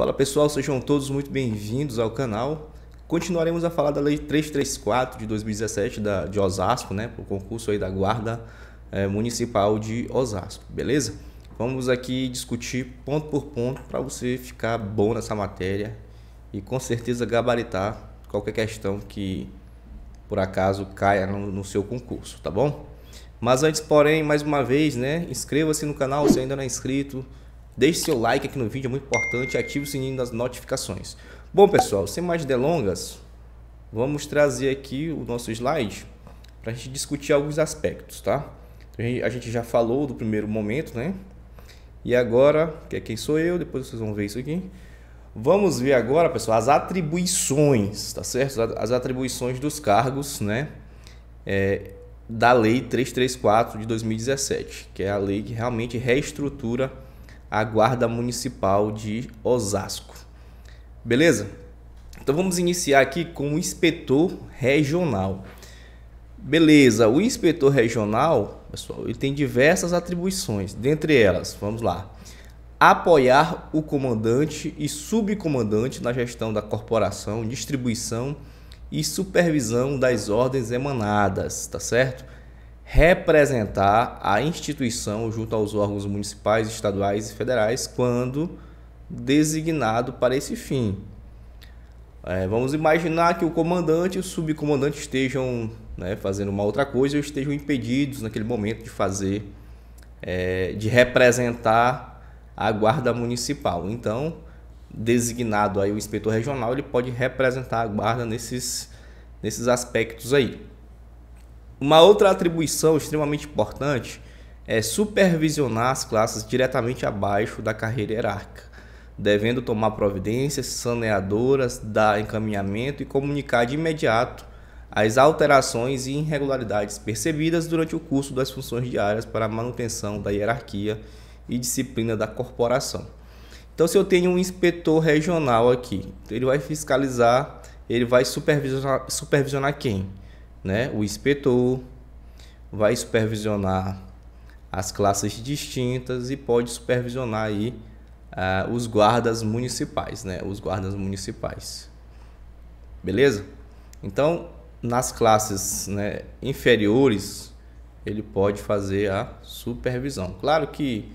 Fala pessoal, sejam todos muito bem-vindos ao canal. Continuaremos a falar da Lei 334 de 2017 de Osasco, né? Para o concurso aí da Guarda Municipal de Osasco, beleza? Vamos aqui discutir ponto por ponto para você ficar bom nessa matéria e com certeza gabaritar qualquer questão que por acaso caia no seu concurso, tá bom? Mas antes, porém, mais uma vez, né? Inscreva-se no canal se ainda não é inscrito. Deixe seu like aqui no vídeo, é muito importante, e ative o sininho das notificações. Bom, pessoal, sem mais delongas, vamos trazer aqui o nosso slide para a gente discutir alguns aspectos, tá? A gente já falou do primeiro momento, né? E agora, que é quem sou eu, depois vocês vão ver isso aqui. Vamos ver agora, pessoal, as atribuições, tá certo? As atribuições dos cargos, né? Da Lei 334 de 2017, que é a lei que realmente reestrutura a Guarda Municipal de Osasco. Beleza? Então vamos iniciar aqui com o inspetor regional. Beleza, o inspetor regional, pessoal, ele tem diversas atribuições. Dentre elas, vamos lá: apoiar o comandante e subcomandante na gestão da corporação, distribuição e supervisão das ordens emanadas, tá certo? Representar a instituição junto aos órgãos municipais, estaduais e federais quando designado para esse fim. Vamos imaginar que o comandante e o subcomandante estejam, né, fazendo uma outra coisa ou estejam impedidos naquele momento de fazer, de representar a Guarda Municipal. Então, designado aí o inspetor regional, ele pode representar a Guarda nesses aspectos aí. Uma outra atribuição extremamente importante é supervisionar as classes diretamente abaixo da carreira hierárquica, devendo tomar providências saneadoras, dar encaminhamento e comunicar de imediato as alterações e irregularidades percebidas durante o curso das funções diárias para a manutenção da hierarquia e disciplina da corporação. Então, se eu tenho um inspetor regional aqui, ele vai fiscalizar, ele vai supervisionar quem? Né? O inspetor vai supervisionar as classes distintas e pode supervisionar aí os guardas municipais, né? Os guardas municipais, beleza? Então, nas classes, né, inferiores, ele pode fazer a supervisão. Claro que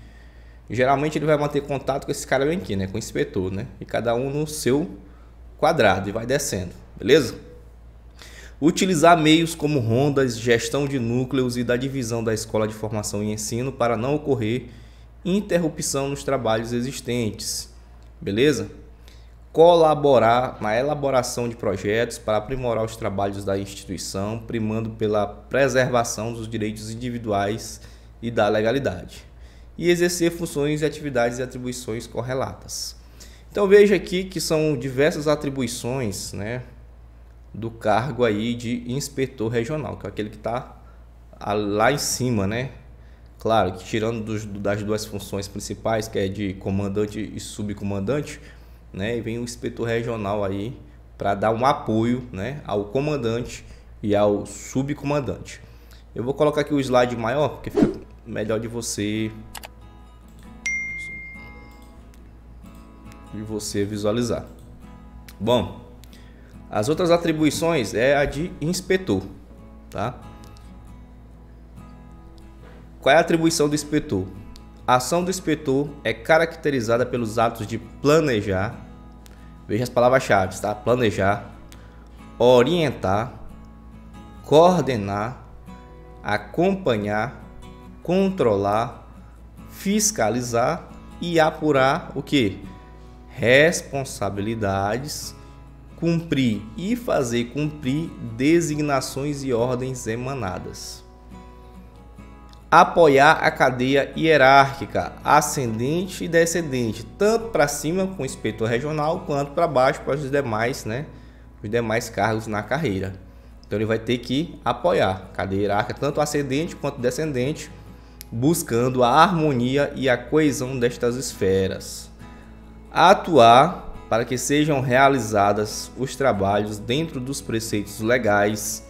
geralmente ele vai manter contato com esse cara bem aqui, né? Com o inspetor, né? E cada um no seu quadrado e vai descendo, beleza? Utilizar meios como rondas, gestão de núcleos e da divisão da escola de formação e ensino para não ocorrer interrupção nos trabalhos existentes, beleza? Colaborar na elaboração de projetos para aprimorar os trabalhos da instituição, primando pela preservação dos direitos individuais e da legalidade. E exercer funções, atividades e atribuições correlatas. Então veja aqui que são diversas atribuições, né, do cargo aí de inspetor regional, que é aquele que está lá em cima, né? Claro que tirando das duas funções principais, que é de comandante e subcomandante, né? E vem o inspetor regional aí para dar um apoio, né, ao comandante e ao subcomandante. Eu vou colocar aqui o slide maior, porque fica melhor de você visualizar. Bom, as outras atribuições é a de inspetor, tá? Qual é a atribuição do inspetor? A ação do inspetor é caracterizada pelos atos de planejar, veja as palavras-chave, tá? Planejar, orientar, coordenar, acompanhar, controlar, fiscalizar e apurar o que? Responsabilidades, cumprir e fazer cumprir designações e ordens emanadas. Apoiar a cadeia hierárquica ascendente e descendente, tanto para cima com o inspetor regional quanto para baixo para os demais, né, os demais cargos na carreira. Então ele vai ter que apoiar a cadeia hierárquica, tanto ascendente quanto descendente, buscando a harmonia e a coesão destas esferas. Atuar para que sejam realizadas os trabalhos dentro dos preceitos legais,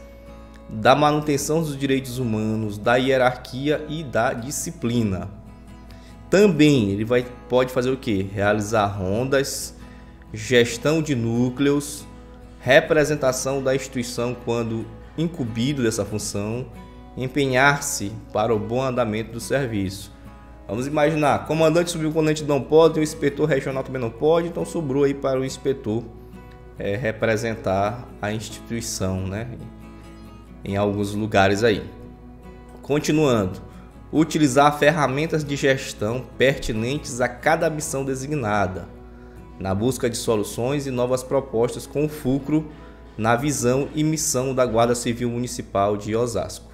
da manutenção dos direitos humanos, da hierarquia e da disciplina. Também ele pode fazer o quê? Realizar rondas, gestão de núcleos, representação da instituição quando incumbido dessa função, empenhar-se para o bom andamento do serviço. Vamos imaginar, comandante subiu, o comandante não pode, o inspetor regional também não pode, então sobrou aí para o inspetor representar a instituição, né, em alguns lugares aí. Continuando, utilizar ferramentas de gestão pertinentes a cada missão designada, na busca de soluções e novas propostas com o fulcro na visão e missão da Guarda Civil Municipal de Osasco.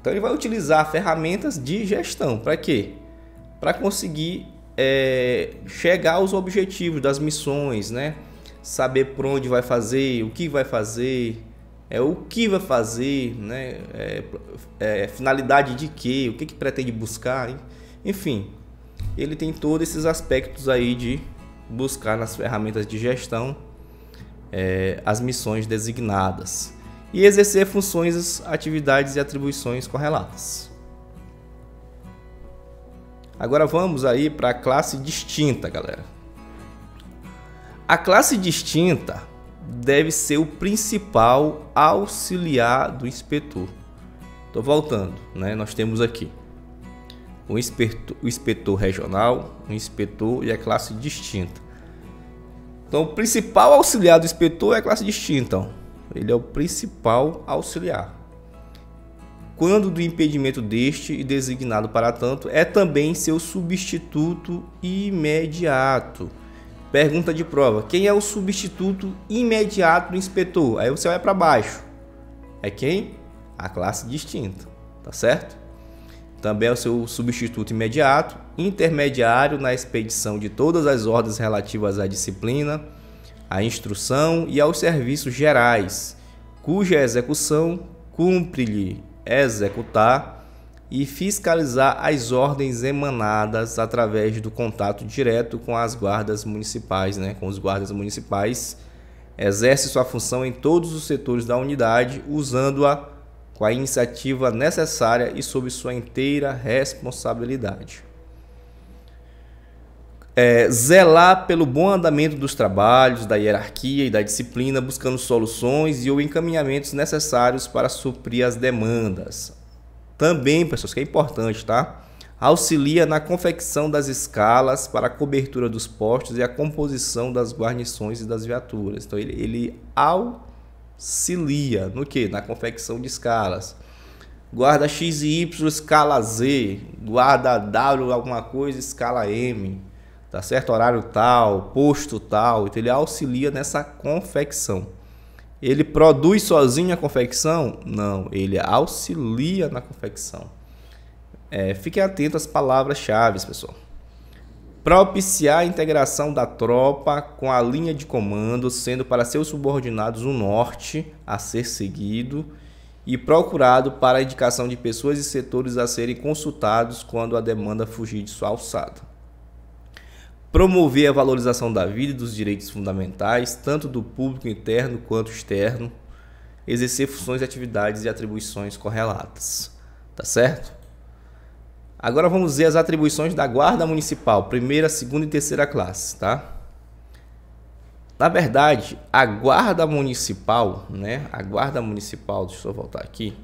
Então ele vai utilizar ferramentas de gestão, para quê? Para conseguir chegar aos objetivos das missões, né? Saber por onde vai fazer, o que vai fazer, né? Finalidade de quê, o que que pretende buscar, hein? Enfim, ele tem todos esses aspectos aí de buscar nas ferramentas de gestão as missões designadas e exercer funções, atividades e atribuições correlatas. Agora vamos aí para a classe distinta, galera. A classe distinta deve ser o principal auxiliar do inspetor. Estou voltando, né? Nós temos aqui o inspetor regional, o inspetor e a classe distinta. Então, o principal auxiliar do inspetor é a classe distinta. Ó. Ele é o principal auxiliar. Quando do impedimento deste e designado para tanto, é também seu substituto imediato. Pergunta de prova: quem é o substituto imediato do inspetor? Aí você olha para baixo. É quem? A classe distinta, tá certo? Também é o seu substituto imediato, intermediário na expedição de todas as ordens relativas à disciplina, à instrução e aos serviços gerais, cuja execução cumpre-lhe executar e fiscalizar as ordens emanadas através do contato direto com as guardas municipais, né? Com os guardas municipais, exerce sua função em todos os setores da unidade, usando-a com a iniciativa necessária e sob sua inteira responsabilidade. Zelar pelo bom andamento dos trabalhos, da hierarquia e da disciplina, buscando soluções e ou encaminhamentos necessários para suprir as demandas. Também, pessoas, que é importante, tá? Auxilia na confecção das escalas para a cobertura dos postos e a composição das guarnições e das viaturas. Então, ele auxilia no que? Na confecção de escalas. Guarda X e Y, escala Z. Guarda W, alguma coisa, escala M. Tá certo? Horário tal, posto tal. Então ele auxilia nessa confecção. Ele produz sozinho a confecção? Não, ele auxilia na confecção. Fiquem atentos às palavras-chave, pessoal. Propiciar a integração da tropa com a linha de comando, sendo para seus subordinados um norte a ser seguido e procurado para a indicação de pessoas e setores a serem consultados quando a demanda fugir de sua alçada. Promover a valorização da vida e dos direitos fundamentais, tanto do público interno quanto externo. Exercer funções, atividades e atribuições correlatas. Tá certo? Agora vamos ver as atribuições da Guarda Municipal, primeira, segunda e terceira classe, tá? Na verdade, a Guarda Municipal, né? A Guarda Municipal, deixa eu voltar aqui.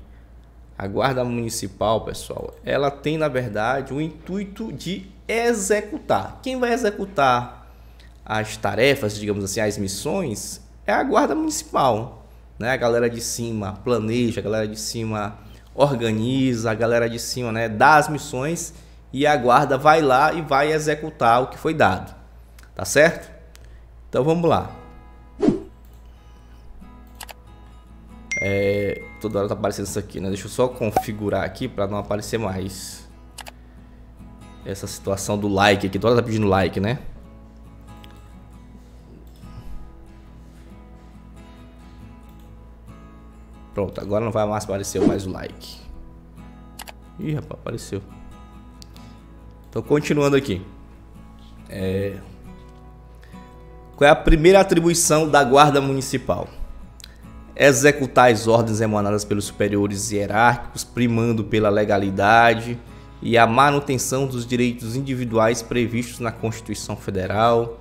A Guarda Municipal, pessoal, ela tem, na verdade, o intuito de executar. Quem vai executar as tarefas, digamos assim, as missões, é a Guarda Municipal, né? A galera de cima planeja, a galera de cima organiza, a galera de cima, né, dá as missões e a guarda vai lá e vai executar o que foi dado, tá certo? Então vamos lá. Toda hora tá aparecendo isso aqui, né? Deixa eu só configurar aqui para não aparecer mais essa situação do like aqui, toda hora tá pedindo like, né? Pronto, agora não vai mais aparecer mais o like. Ih, rapaz, apareceu. Então, continuando aqui. Qual é a primeira atribuição da Guarda Municipal? Executar as ordens emanadas pelos superiores hierárquicos, primando pela legalidade e a manutenção dos direitos individuais previstos na Constituição Federal,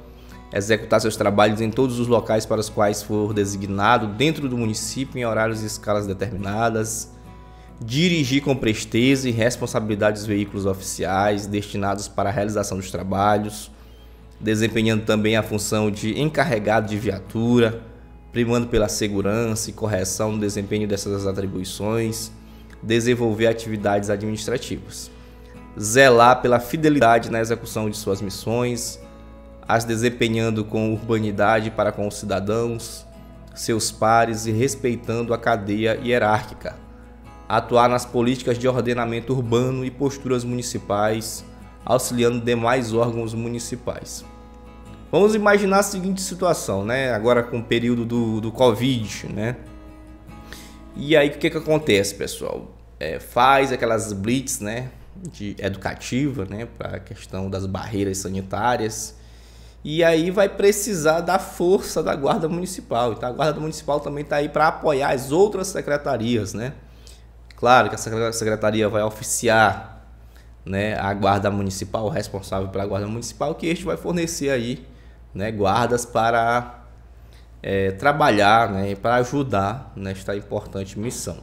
executar seus trabalhos em todos os locais para os quais for designado dentro do município em horários e escalas determinadas, dirigir com presteza e responsabilidade os veículos oficiais destinados para a realização dos trabalhos, desempenhando também a função de encarregado de viatura, primando pela segurança e correção no desempenho dessas atribuições, desenvolver atividades administrativas, zelar pela fidelidade na execução de suas missões, as desempenhando com urbanidade para com os cidadãos, seus pares e respeitando a cadeia hierárquica, atuar nas políticas de ordenamento urbano e posturas municipais, auxiliando demais órgãos municipais. Vamos imaginar a seguinte situação, né? Agora com o período do Covid, né? E aí o que que acontece, pessoal? Faz aquelas blitz, né? De educativa, né? Para a questão das barreiras sanitárias. E aí vai precisar da força da Guarda Municipal. Então a Guarda Municipal também está aí para apoiar as outras secretarias, né? Claro que a secretaria vai oficiar, né, a Guarda Municipal, o responsável pela Guarda Municipal, que este vai fornecer aí, né, guardas para trabalhar, né, para ajudar nesta importante missão.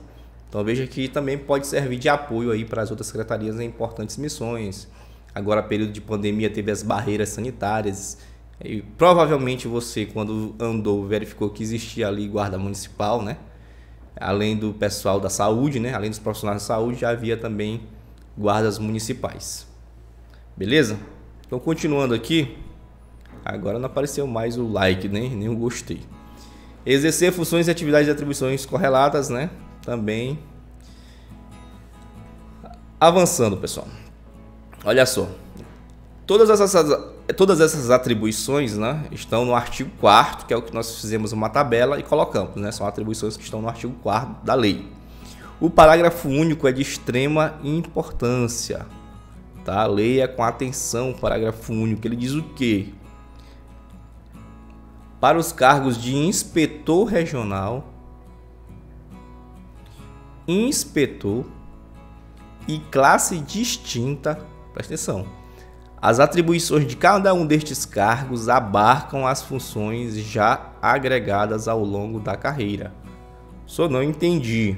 Então veja que também pode servir de apoio aí para as outras secretarias em importantes missões. Agora, período de pandemia, teve as barreiras sanitárias e provavelmente você, quando andou, verificou que existia ali Guarda Municipal, né? Além do pessoal da saúde, né? Além dos profissionais da saúde, já havia também guardas municipais. Beleza? Então, continuando aqui, agora não apareceu mais o like, nem o gostei. Exercer funções e atividades e atribuições correlatas, né? Também. Avançando, pessoal. Olha só. Todas essas atribuições, né, estão no artigo 4º, que é o que nós fizemos uma tabela e colocamos, né? São atribuições que estão no artigo 4º da lei. O parágrafo único é de extrema importância, tá? Leia com atenção o parágrafo único. Ele diz o quê? Para os cargos de inspetor regional, inspetor e classe distinta, presta atenção, as atribuições de cada um destes cargos abarcam as funções já agregadas ao longo da carreira. Só não entendi.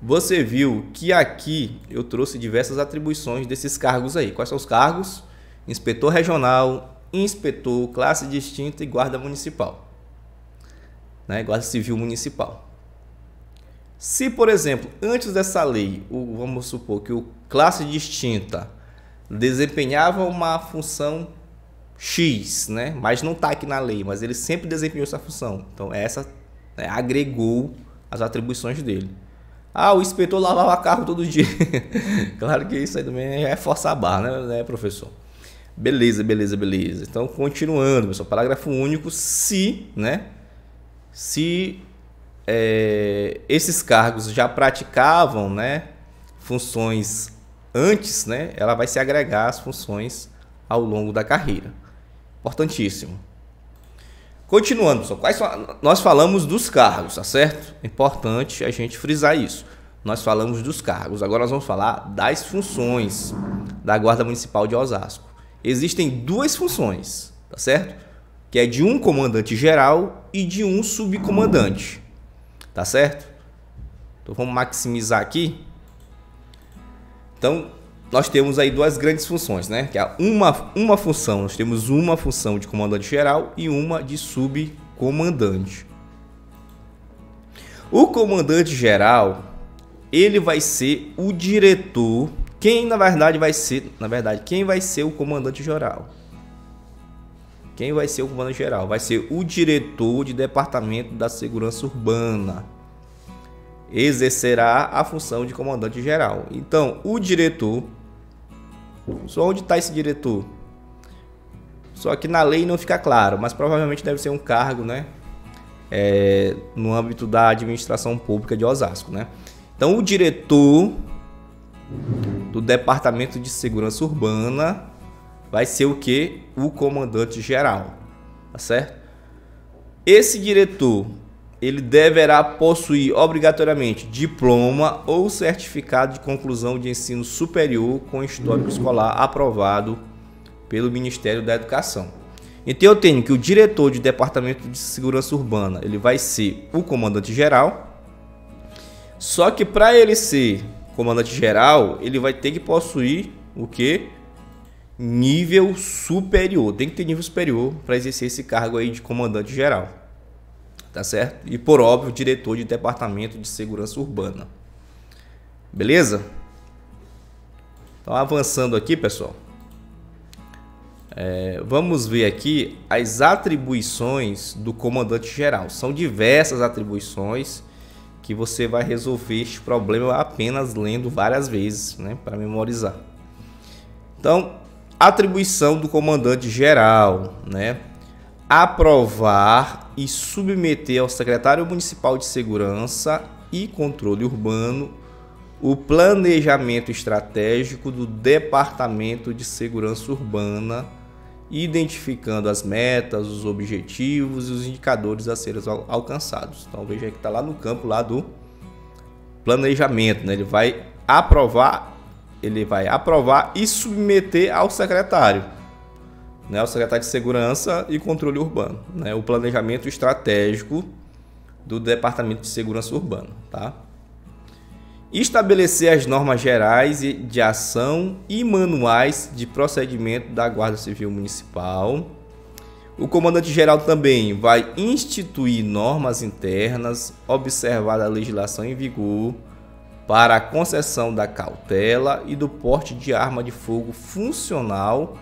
Você viu que aqui eu trouxe diversas atribuições desses cargos aí. Quais são os cargos? Inspetor regional, inspetor, classe distinta e guarda municipal, né? Guarda civil municipal. Se, por exemplo, antes dessa lei, vamos supor que o classe distinta desempenhava uma função X, né? Mas não está aqui na lei, mas ele sempre desempenhou essa função. Então essa, né, agregou as atribuições dele. Ah, o inspetor lavava carro todo dia. Claro que isso aí também é forçar a barra, né, professor? Beleza, beleza, beleza. Então, continuando, pessoal. Parágrafo único. Se esses cargos já praticavam, né, funções antes, né, ela vai se agregar às funções ao longo da carreira. Importantíssimo. Continuando, pessoal, nós falamos dos cargos, tá certo? Importante a gente frisar isso. Nós falamos dos cargos, agora nós vamos falar das funções da Guarda Municipal de Osasco. Existem duas funções, tá certo? Que é de um comandante geral e de um subcomandante, tá certo? Então vamos maximizar aqui. Então nós temos aí duas grandes funções, né? Que é uma função, nós temos uma função de comandante geral e uma de subcomandante. O comandante geral, ele vai ser o diretor, quem vai ser o comandante geral? Quem vai ser o comandante geral? Vai ser o diretor de Departamento da Segurança Urbana. Exercerá a função de comandante geral. Então, o diretor, só onde está esse diretor? Só que na lei não fica claro, mas provavelmente deve ser um cargo, né? No âmbito da administração pública de Osasco, né? Então, o diretor do Departamento de Segurança Urbana vai ser o que? O comandante geral, tá certo? Esse diretor, ele deverá possuir obrigatoriamente diploma ou certificado de conclusão de ensino superior com histórico escolar aprovado pelo Ministério da Educação. Então eu tenho que o diretor do Departamento de Segurança Urbana, ele vai ser o comandante-geral. Só que para ele ser comandante-geral, ele vai ter que possuir o quê? Nível superior. Tem que ter nível superior para exercer esse cargo aí de comandante-geral. Tá certo? E por óbvio, diretor de Departamento de Segurança Urbana. Beleza? Então avançando aqui, pessoal. Vamos ver aqui as atribuições do comandante-geral. São diversas atribuições que você vai resolver este problema apenas lendo várias vezes, né, para memorizar. Então, atribuição do comandante-geral, né? Aprovar e submeter ao secretário municipal de Segurança e Controle Urbano o planejamento estratégico do Departamento de Segurança Urbana, identificando as metas, os objetivos e os indicadores a serem alcançados. Então veja que está lá no campo lá do planejamento, né? Ele vai aprovar e submeter ao secretário, né? Ao secretário de Segurança e Controle Urbano, né? O planejamento estratégico do Departamento de Segurança Urbana, tá? Estabelecer as normas gerais de ação e manuais de procedimento da Guarda Civil Municipal. O comandante-geral também vai instituir normas internas, observar a legislação em vigor para a concessão da cautela e do porte de arma de fogo funcional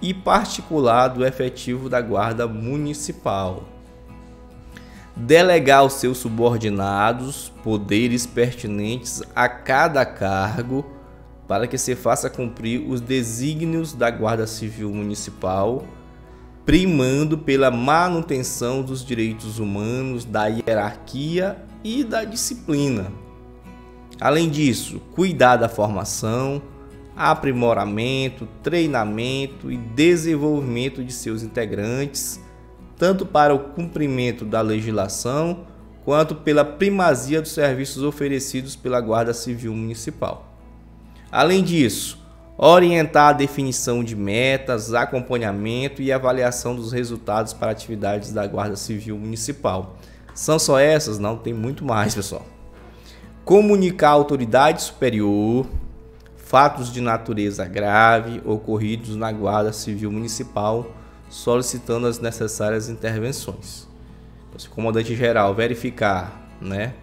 e particular do efetivo da Guarda Municipal. Delegar aos seus subordinados poderes pertinentes a cada cargo para que se faça cumprir os desígnios da Guarda Civil Municipal, primando pela manutenção dos direitos humanos, da hierarquia e da disciplina. Além disso, cuidar da formação, aprimoramento, treinamento e desenvolvimento de seus integrantes, tanto para o cumprimento da legislação, quanto pela primazia dos serviços oferecidos pela Guarda Civil Municipal. Além disso, orientar a definição de metas, acompanhamento e avaliação dos resultados para atividades da Guarda Civil Municipal. São só essas? Não, tem muito mais, pessoal. Comunicar à autoridade superior fatos de natureza grave ocorridos na Guarda Civil Municipal, solicitando as necessárias intervenções. Então, se o comandante-geral verificar, né,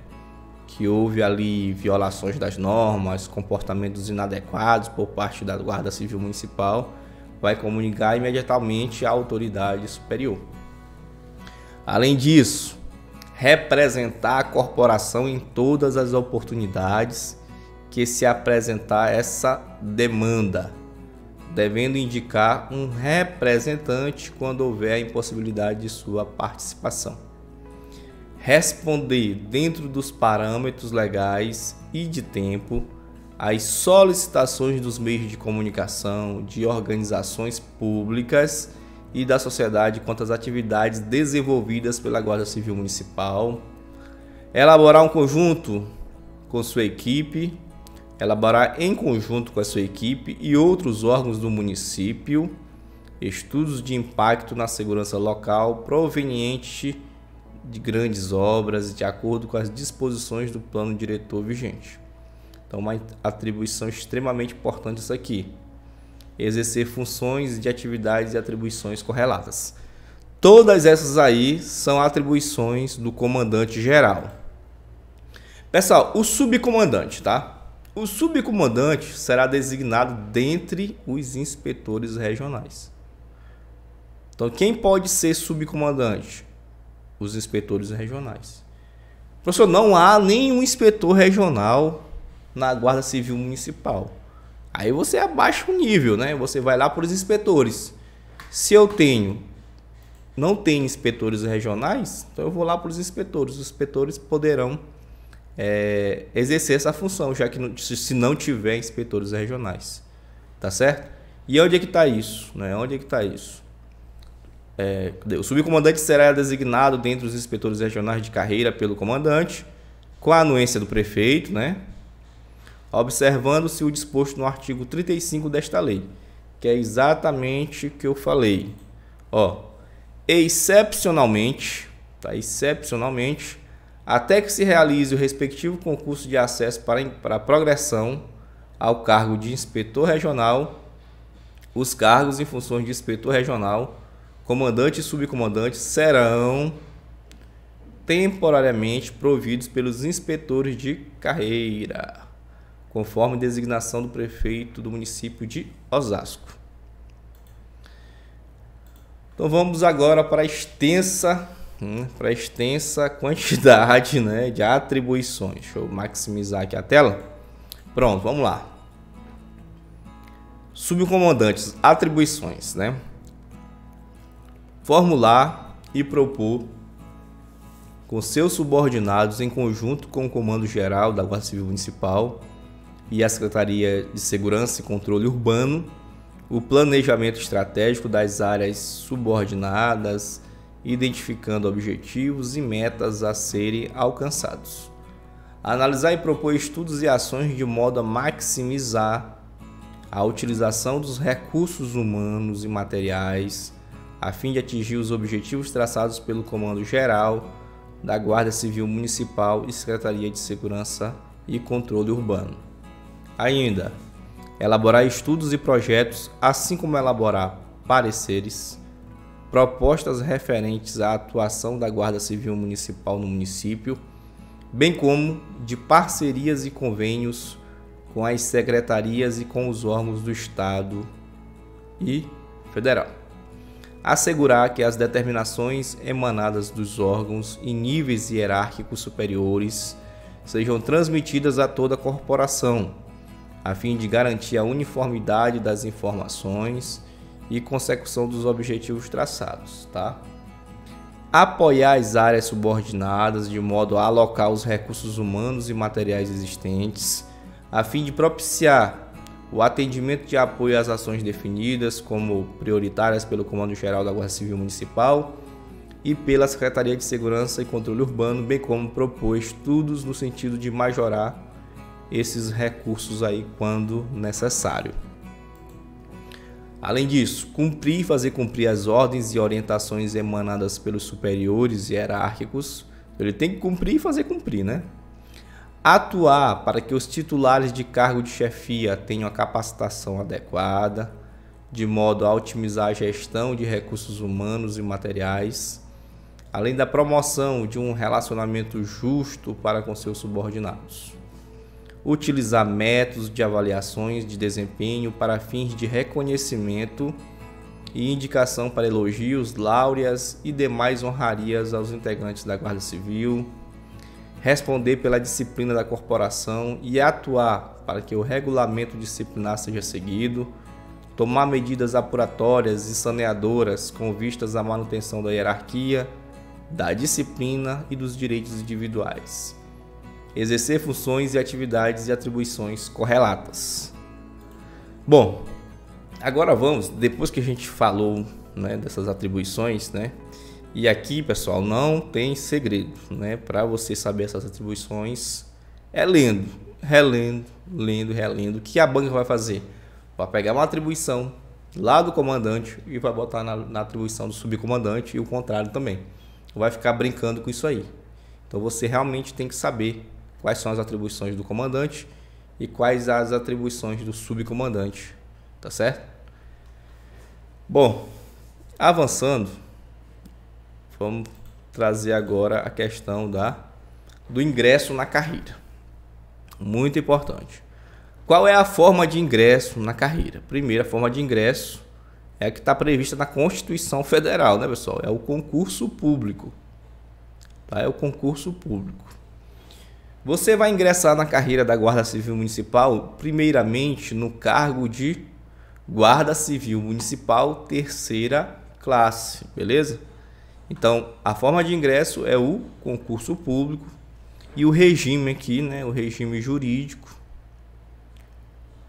que houve ali violações das normas, comportamentos inadequados por parte da Guarda Civil Municipal, vai comunicar imediatamente à autoridade superior. Além disso, representar a corporação em todas as oportunidades que se apresentar essa demanda, devendo indicar um representante quando houver a impossibilidade de sua participação. Responder dentro dos parâmetros legais e de tempo às solicitações dos meios de comunicação, de organizações públicas e da sociedade quanto às atividades desenvolvidas pela Guarda Civil Municipal. Elaborar em conjunto com a sua equipe e outros órgãos do município, estudos de impacto na segurança local proveniente de grandes obras de acordo com as disposições do plano diretor vigente. Então, uma atribuição extremamente importante isso aqui. Exercer funções de atividades e atribuições correlatas. Todas essas aí são atribuições do comandante-geral. Pessoal, o subcomandante, tá? O subcomandante será designado dentre os inspetores regionais. Então, quem pode ser subcomandante? Os inspetores regionais. Professor, não há nenhum inspetor regional na Guarda Civil Municipal. Aí você abaixa o nível, né? Você vai lá para os inspetores. Se eu não tenho inspetores regionais, então eu vou lá para os inspetores. Os inspetores poderão exercer essa função, já que se não tiver inspetores regionais, tá certo? E onde é que está isso, né? Onde é que está isso? O subcomandante será designado dentre os inspetores regionais de carreira pelo comandante, com a anuência do prefeito, né? Observando-se o disposto no artigo 35 desta lei, que é exatamente o que eu falei. Ó, excepcionalmente, tá? Excepcionalmente, até que se realize o respectivo concurso de acesso para progressão ao cargo de inspetor regional, os cargos e funções de inspetor regional, comandante e subcomandante serão temporariamente providos pelos inspetores de carreira, conforme designação do prefeito do município de Osasco. Então vamos agora para a extensa, quantidade, né, de atribuições. Deixa eu maximizar aqui a tela. Pronto, vamos lá. Subcomandantes, atribuições, né? Formular e propor com seus subordinados, em conjunto com o Comando Geral da Guarda Civil Municipal e a Secretaria de Segurança e Controle Urbano, o planejamento estratégico das áreas subordinadas, identificando objetivos e metas a serem alcançados. Analisar e propor estudos e ações de modo a maximizar a utilização dos recursos humanos e materiais, a fim de atingir os objetivos traçados pelo Comando Geral da Guarda Civil Municipal e Secretaria de Segurança e Controle Urbano. Ainda, elaborar estudos e projetos, assim como elaborar pareceres, propostas referentes à atuação da Guarda Civil Municipal no município, bem como de parcerias e convênios com as secretarias e com os órgãos do Estado e Federal. Assegurar que as determinações emanadas dos órgãos em níveis hierárquicos superiores sejam transmitidas a toda a corporação, a fim de garantir a uniformidade das informações e consecução dos objetivos traçados, tá? Apoiar as áreas subordinadas de modo a alocar os recursos humanos e materiais existentes, a fim de propiciar o atendimento de apoio às ações definidas como prioritárias pelo Comando Geral da Guarda Civil Municipal e pela Secretaria de Segurança e Controle Urbano, bem como propor estudos no sentido de majorar esses recursos aí quando necessário. Além disso, cumprir e fazer cumprir as ordens e orientações emanadas pelos superiores hierárquicos. Ele tem que cumprir e fazer cumprir, né? Atuar para que os titulares de cargo de chefia tenham a capacitação adequada, de modo a otimizar a gestão de recursos humanos e materiais, além da promoção de um relacionamento justo para com seus subordinados. Utilizar métodos de avaliações de desempenho para fins de reconhecimento e indicação para elogios, láureas e demais honrarias aos integrantes da Guarda Civil. Responder pela disciplina da corporação e atuar para que o regulamento disciplinar seja seguido, tomar medidas apuratórias e saneadoras com vistas à manutenção da hierarquia, da disciplina e dos direitos individuais, exercer funções e atividades e atribuições correlatas. Bom, agora vamos, depois que a gente falou, né, dessas atribuições, né? E aqui, pessoal, não tem segredo, né? Para você saber essas atribuições, é lendo, relendo, lendo, relendo. O que a banca vai fazer? Vai pegar uma atribuição lá do comandante e vai botar na atribuição do subcomandante, e o contrário também. Vai ficar brincando com isso aí. Então você realmente tem que saber quais são as atribuições do comandante e quais as atribuições do subcomandante, tá certo? Bom, avançando, vamos trazer agora a questão do ingresso na carreira. Muito importante. Qual é a forma de ingresso na carreira? Primeira forma de ingresso é a que está prevista na Constituição Federal, né, pessoal? É o concurso público. Tá? É o concurso público. Você vai ingressar na carreira da Guarda Civil Municipal, primeiramente, no cargo de Guarda Civil Municipal terceira classe, beleza? Então, a forma de ingresso é o concurso público, e o regime aqui, né, o regime jurídico,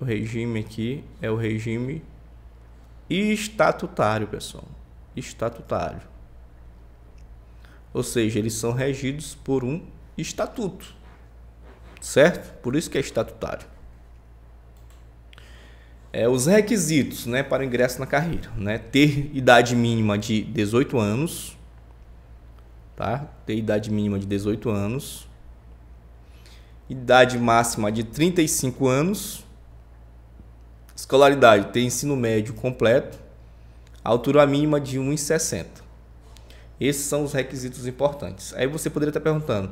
o regime aqui é o regime estatutário, pessoal, estatutário. Ou seja, eles são regidos por um estatuto, certo? Por isso que é estatutário. os requisitos, né, para o ingresso na carreira, né? Ter idade mínima de 18 anos, tá? Ter idade mínima de 18 anos, idade máxima de 35 anos, escolaridade, ter ensino médio completo, altura mínima de 1,60. Esses são os requisitos importantes. Aí você poderia estar perguntando,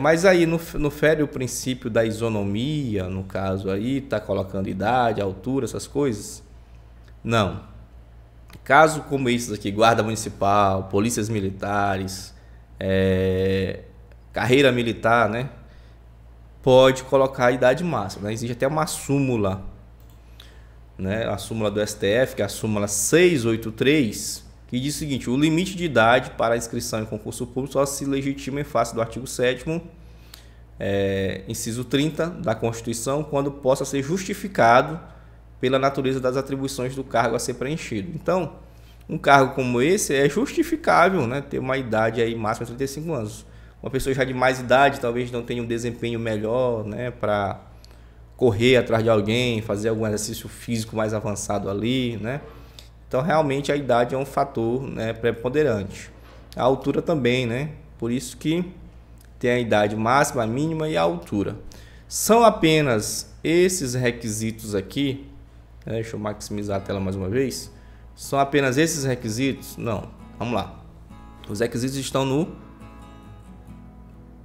mas aí não fere o princípio da isonomia, no caso aí, tá colocando idade, altura, essas coisas? Não. Caso como esses aqui, guarda municipal, polícias militares, carreira militar, né? Pode colocar a idade máxima, né? Existe até uma súmula, né? A súmula do STF, que é a súmula 683, que diz o seguinte: o limite de idade para inscrição em concurso público só se legitima em face do artigo 7º, inciso 30 da Constituição, quando possa ser justificado pela natureza das atribuições do cargo a ser preenchido. Então, um cargo como esse é justificável, né, ter uma idade aí máxima de 35 anos. Uma pessoa já de mais idade talvez não tenha um desempenho melhor, né, para correr atrás de alguém, fazer algum exercício físico mais avançado ali, né? Então, realmente, a idade é um fator, né, preponderante. A altura também, né? Por isso que tem a idade máxima, a mínima e a altura. São apenas esses requisitos aqui. Deixa eu maximizar a tela mais uma vez. São apenas esses requisitos? Não. Vamos lá. Os requisitos estão no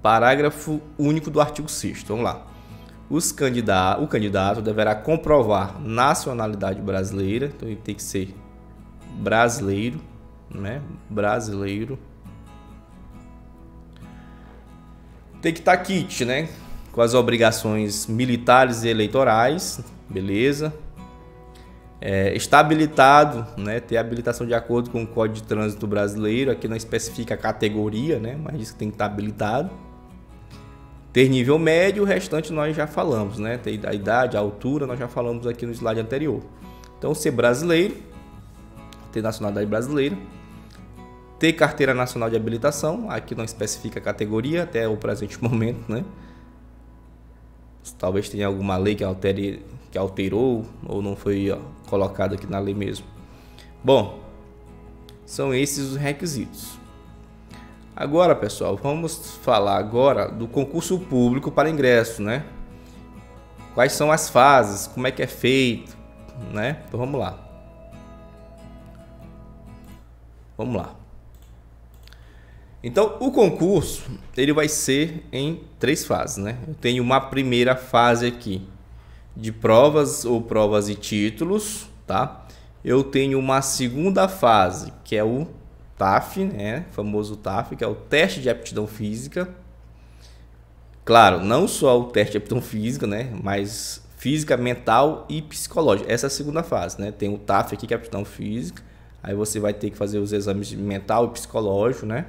parágrafo único do artigo 6º. Vamos lá. O candidato deverá comprovar nacionalidade brasileira. Então, ele tem que ser brasileiro, né? Brasileiro. Tem que estar kit, né? Com as obrigações militares e eleitorais, beleza? Está habilitado, né? Ter habilitação de acordo com o Código de Trânsito Brasileiro. Aqui não especifica a categoria, né? Mas diz que tem que estar habilitado. Ter nível médio, o restante nós já falamos, né? Ter a idade, a altura, nós já falamos aqui no slide anterior. Então, ser brasileiro, ter nacionalidade brasileira, ter carteira nacional de habilitação, aqui não especifica a categoria até o presente momento, né? Talvez tenha alguma lei que altere, que alterou ou não foi colocado aqui na lei mesmo. Bom, são esses os requisitos. Agora, pessoal, vamos falar agora do concurso público para ingresso, né? Quais são as fases, como é que é feito, né? Então, vamos lá. Vamos lá. Então, o concurso, ele vai ser em 3 fases, né? Eu tenho uma primeira fase aqui de provas ou provas e títulos, tá? Eu tenho uma segunda fase, que é o TAF, né? O famoso TAF, que é o teste de aptidão física. Claro, não só o teste de aptidão física, né? Mas física, mental e psicológica. Essa é a segunda fase, né? Tem o TAF aqui, que é aptidão física. Aí você vai ter que fazer os exames de mental e psicológico, né?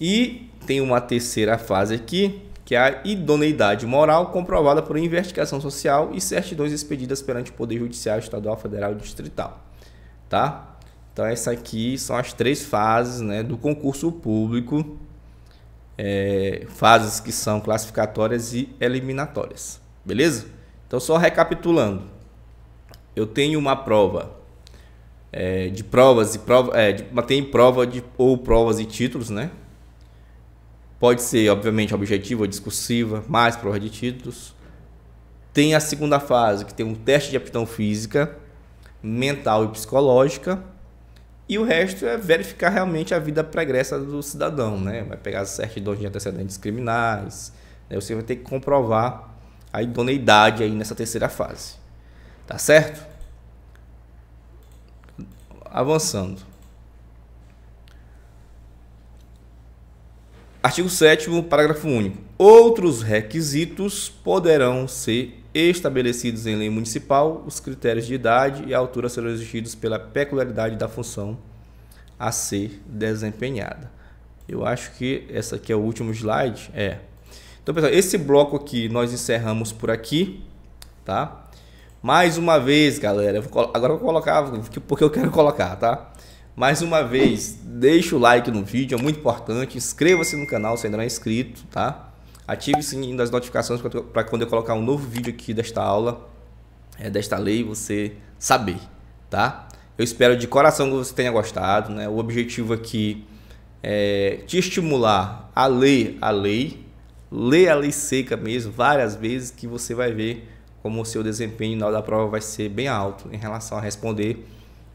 E tem uma terceira fase aqui, que é a idoneidade moral comprovada por investigação social e certidões expedidas perante o Poder Judiciário Estadual, Federal e Distrital, tá? Então, essa aqui são as 3 fases, né, do concurso público, fases que são classificatórias e eliminatórias, beleza? Então, só recapitulando, eu tenho uma prova de provas e provas, tem prova de ou provas e títulos, né? Pode ser, obviamente, objetiva, discursiva, mais prova de títulos. Tem a segunda fase, que tem um teste de aptidão física, mental e psicológica, e o resto é verificar realmente a vida pregressa do cidadão, né? Vai pegar as certidões de antecedentes criminais, né? Você vai ter que comprovar a idoneidade aí nessa terceira fase, tá certo? Avançando. Artigo 7º, parágrafo único. Outros requisitos poderão ser estabelecidos em lei municipal. Os critérios de idade e altura serão exigidos pela peculiaridade da função a ser desempenhada. Eu acho que essa aqui é o último slide. Então, pessoal, esse bloco aqui nós encerramos por aqui, tá? Mais uma vez, galera, agora eu vou colocar porque eu quero colocar, tá? Mais uma vez, deixa o like no vídeo, é muito importante. Inscreva-se no canal se ainda não é inscrito, tá? Ative o sininho das notificações para quando eu colocar um novo vídeo aqui desta aula. desta lei você saber, tá? Eu espero de coração que você tenha gostado, né? O objetivo aqui é te estimular a ler a lei. Lê a lei seca mesmo, várias vezes, que você vai ver como o seu desempenho na hora da prova vai ser bem alto em relação a responder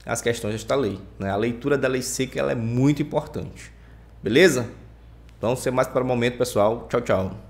as questões desta lei, né? A leitura da lei seca, ela é muito importante. Beleza? Então, sem mais para o momento, pessoal. Tchau, tchau.